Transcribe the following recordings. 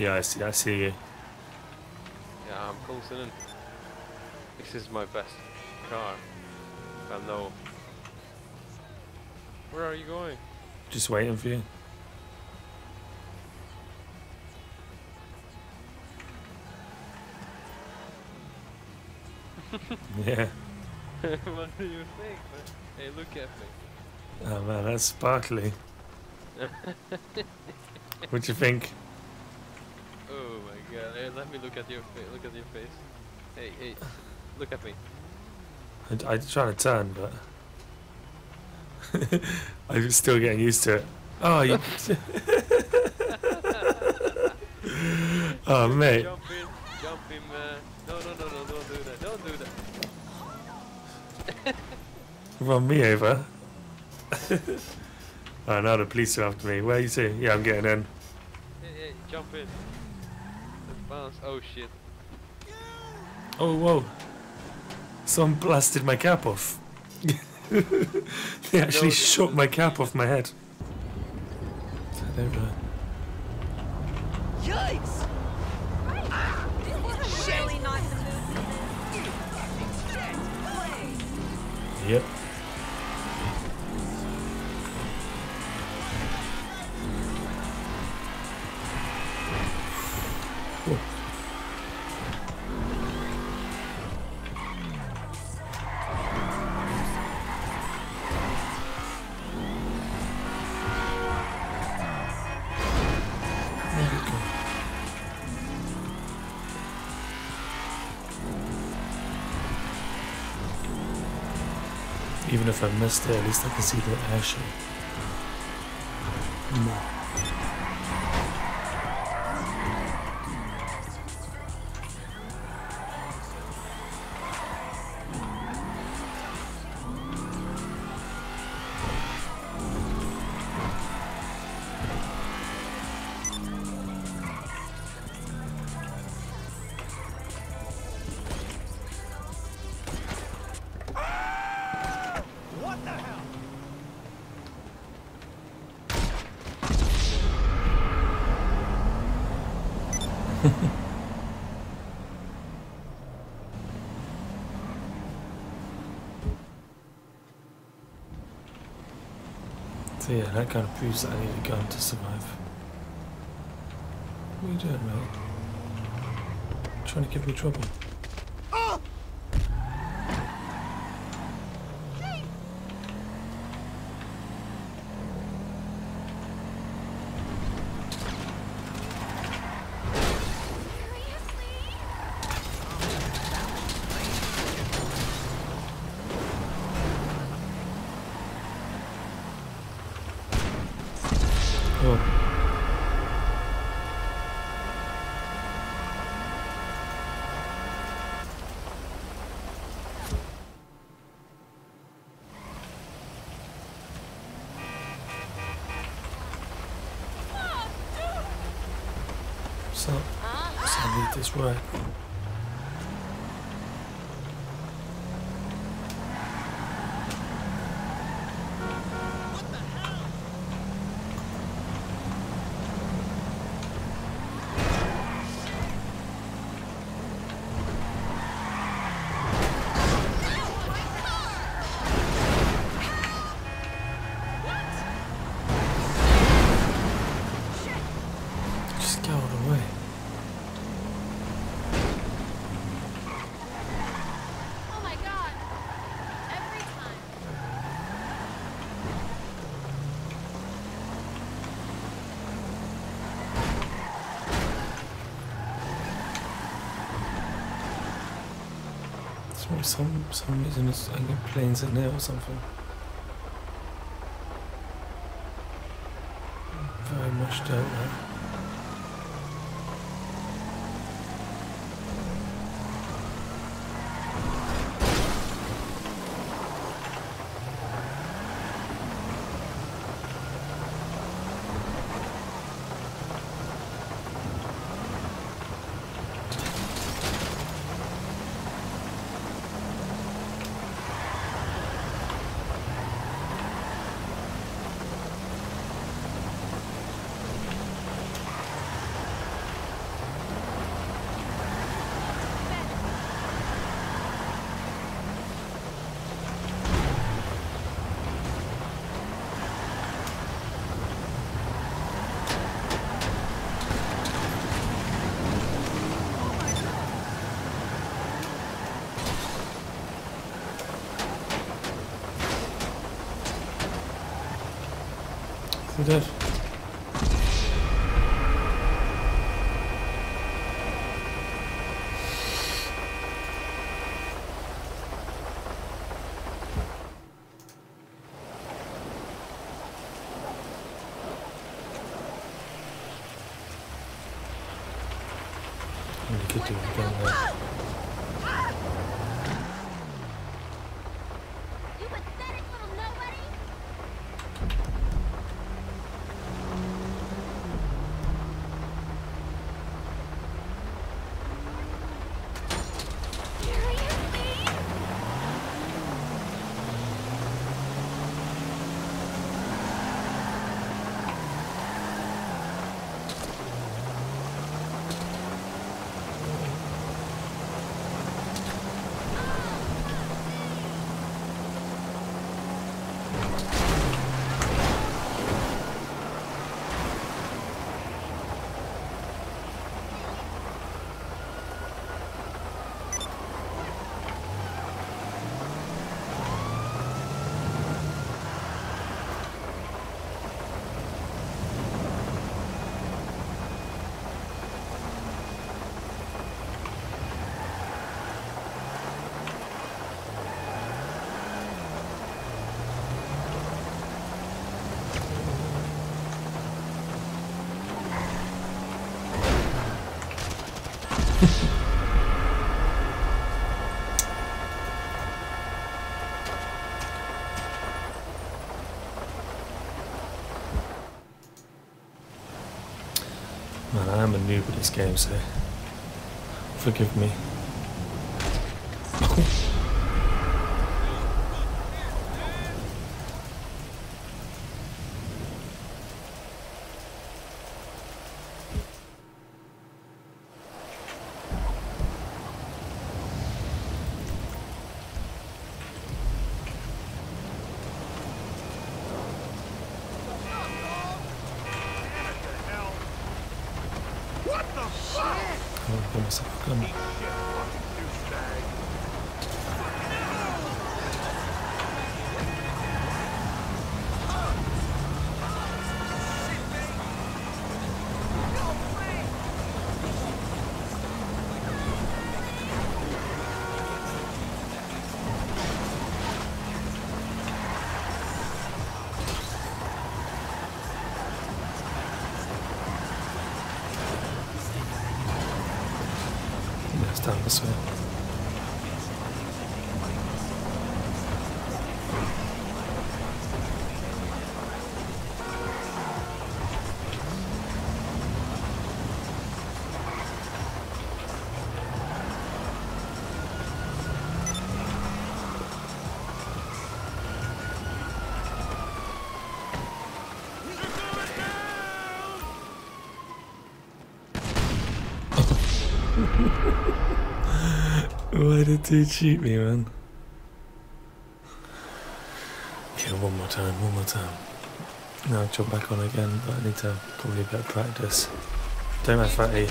Yeah, I see you. Yeah, I'm closing in. This is my best car. I know. Where are you going? Just waiting for you. Yeah. What do you think? Hey, look at me. Oh man, that's sparkly. What do you think? Oh my god! Hey, let me look at your face. Look at your face. Hey, hey, look at me. I'm trying to turn, but I'm still getting used to it. Oh, you. Oh mate. Jump him. No, don't do that. Don't do that. Run me over. Oh, now the police are after me. Where are you to? Yeah, I'm getting in. Hey, jump in. Bounce. Oh, shit. Oh, whoa. Someone blasted my cap off. They actually shot my cap off my head. Yikes! Yep. Cool. Even if I missed it, at least I can see the ash. So yeah, that kind of proves that I need a gun to survive. What are you doing, mate? You're trying to give me trouble. Oh! So I need this work. Some reason it's I get planes in there or something. Very much don't know. We're dead. Man, I am a noob at this game, so forgive me. This way. Why did they cheat me, man? Okay, one more time. Now I'll jump back on again, but I need to probably a bit of practice. Don't have fatty.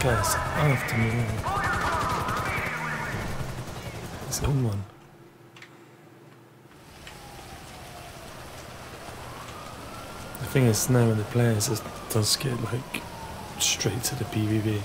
Guys, after me. It's on one. The thing is, now with the players, it does get like straight to the PvP.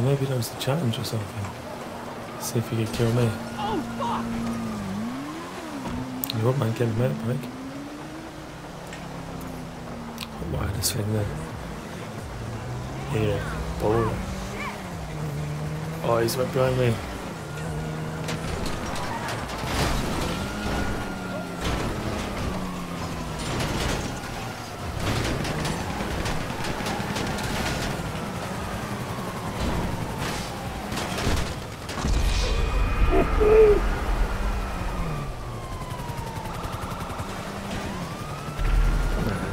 Or maybe that was the challenge or something. Let's see if you could kill me. Oh, fuck! You won't mind getting a motorbike. I'll wire this thing then. Yeah, ball. Oh, he's right behind me.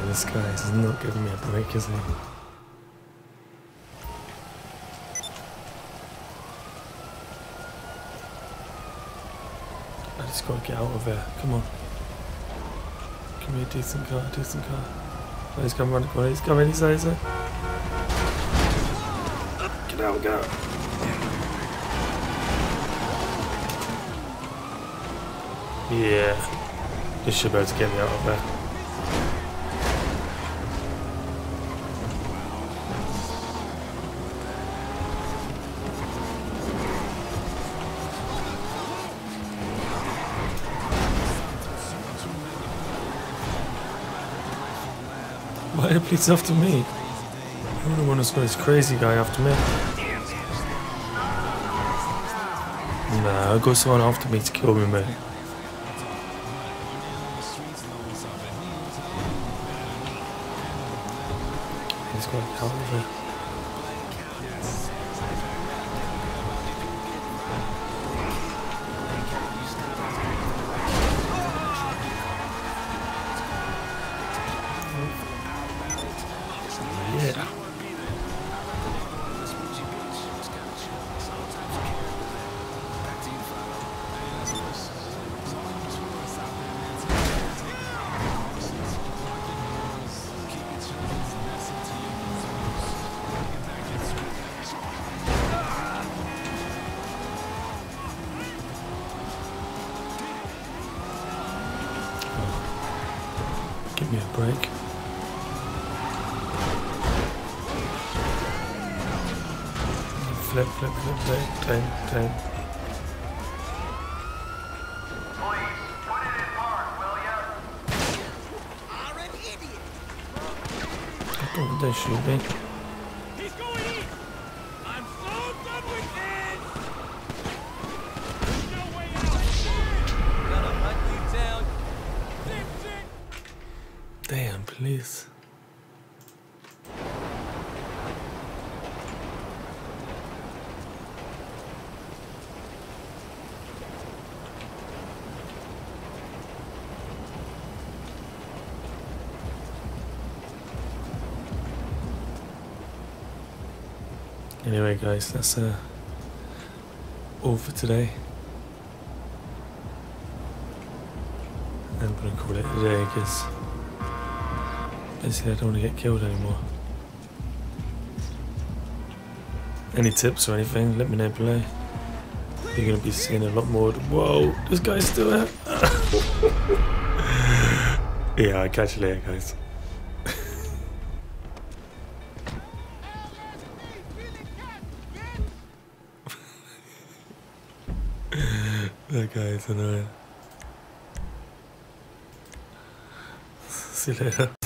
This guy is not giving me a break, is he? I just gotta get out of there. Come on. Give me a decent car, decent car. Oh, he's coming around the corner. He's coming. He's there. He's there. Get out, get out. Yeah. This should be able to get me out of there. Why are the police after me? I don't want to spot this crazy guy after me. Nah, I've got someone after me to kill me, mate. He's got a hell of it. Give me a break. Flip, flip, flip, flip, flip, flip. Please, put it in park, will ya? You're an idiot! I thought they should be. He's going in! I'm so done with this! There's no way out! Gonna hunt you down. Damn, please. Anyway guys, that's all for today. I'm gonna call it a day because basically I don't want to get killed anymore. Any tips or anything, let me know below. You're gonna be seeing a lot more. Whoa, this guy's still out. Yeah, I'll catch you later guys. That guy is annoying. See you later.